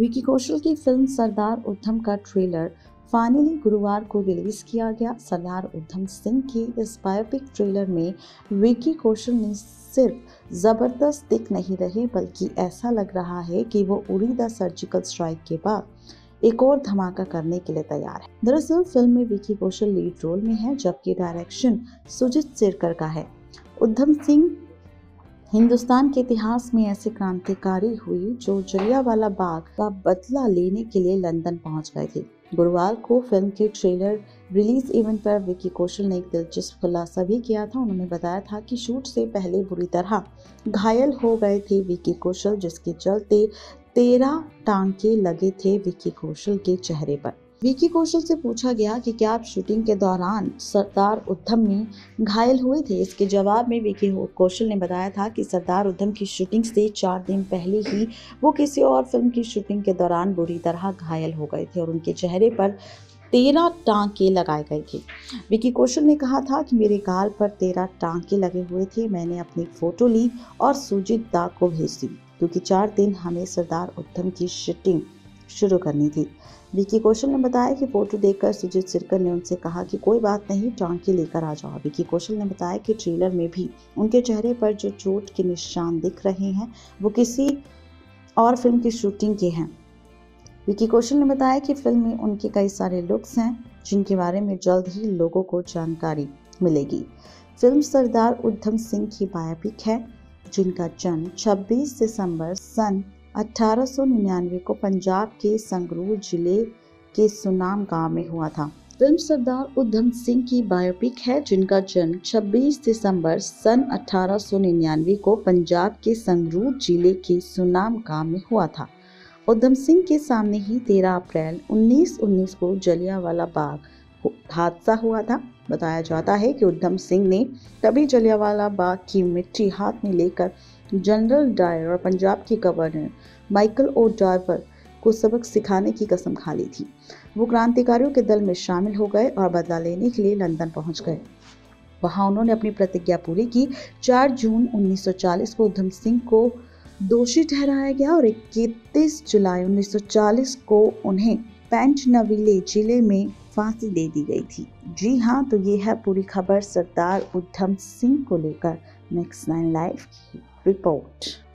विकी कौशल की फिल्म सरदार उधम का trailer finally गुरुवार को रिलीज किया गया। सरदार उधम सिंह की इस बायोपिक ट्रेलर में विकी कौशल ने सिर्फ ज़बरदस्त दिख नहीं रहे, बल्कि ऐसा लग रहा है कि वो उड़ी द सर्जिकल स्ट्राइक के बाद एक और धमाका करने के लिए तैयार है। दरअसल फिल्म में विकी कौशल लीड रोल में है, जबकि डायरेक्शन सुजीत सरकार का है। उधम सिंह हिंदुस्तान के इतिहास में ऐसे क्रांतिकारी हुई जो जलियावाला बाग का बदला लेने के लिए लंदन पहुंच गए थे। गुरुवार को फिल्म के ट्रेलर रिलीज इवेंट पर विकी कौशल ने एक दिलचस्प खुलासा भी किया था। उन्होंने बताया था कि शूट से पहले बुरी तरह घायल हो गए थे विकी कौशल, जिसके चलते 13 टांके लगे थे विकी कौशल के चेहरे पर। विकी कौशल से पूछा गया कि क्या आप शूटिंग के दौरान सरदार उधम में घायल हुए थे। इसके जवाब में विकी कौशल ने बताया था कि सरदार उधम की शूटिंग से 4 दिन पहले ही वो किसी और फिल्म की शूटिंग के दौरान बुरी तरह घायल हो गए थे और उनके चेहरे पर 13 टांके लगाए गए थे। विकी कौशल ने कहा था कि मेरे गाल पर 13 टांके लगे हुए थे। मैंने अपनी फोटो ली और सुजीत दा को भेज दी, क्योंकि 4 दिन हमें सरदार उधम की शूटिंग शुरू करनी थी। विकी कौशल ने बताया कि फोटो देखकर सुजीत सिरकर ने उनसे कहा कि कोई बात नहीं, टांके लेकर आ जाओ। विकी कौशल ने बताया कि ट्रेलर में भी उनके चेहरे पर जो चोट के निशान दिख रहे हैं वो किसी और फिल्म की शूटिंग के हैं। विकी कौशल ने बताया कि फिल्म में उनके कई सारे लुक्स हैं जिनके बारे में जल्द ही लोगों को जानकारी मिलेगी। फिल्म सरदार उधम सिंह की बायोपिक है, जिनका जन्म 26 दिसंबर सन 1899 को पंजाब के संगरूर जिले के सुनाम गांव में हुआ था। फिल्म सरदार उधम सिंह की बायोपिक है, जिनका जन्म 26 दिसंबर सन 1899 को पंजाब के संगरूर जिले के सुनाम गांव में हुआ था। उधम सिंह के सामने ही 13 अप्रैल 1919 को जलियावाला बाग हादसा हुआ था। बताया जाता है कि उधम सिंह ने तभी जलियावाला बाग की मिट्टी हाथ में लेकर जनरल डायर और पंजाब के गवर्नर माइकल ओडायर को सबक सिखाने की कसम खा ली थी। वो क्रांतिकारियों के दल में शामिल हो गए और बदला लेने के लिए लंदन पहुंच गए। वहाँ उन्होंने अपनी प्रतिज्ञा पूरी की। 4 जून 1940 को उधम सिंह को दोषी ठहराया गया और 31 जुलाई 1940 को उन्हें पेंटनविल जिले में फांसी दे दी गई थी। जी हाँ, तो ये है पूरी खबर सरदार उधम सिंह को लेकर नेक्स्ट 9 लाइफ की रिपोर्ट।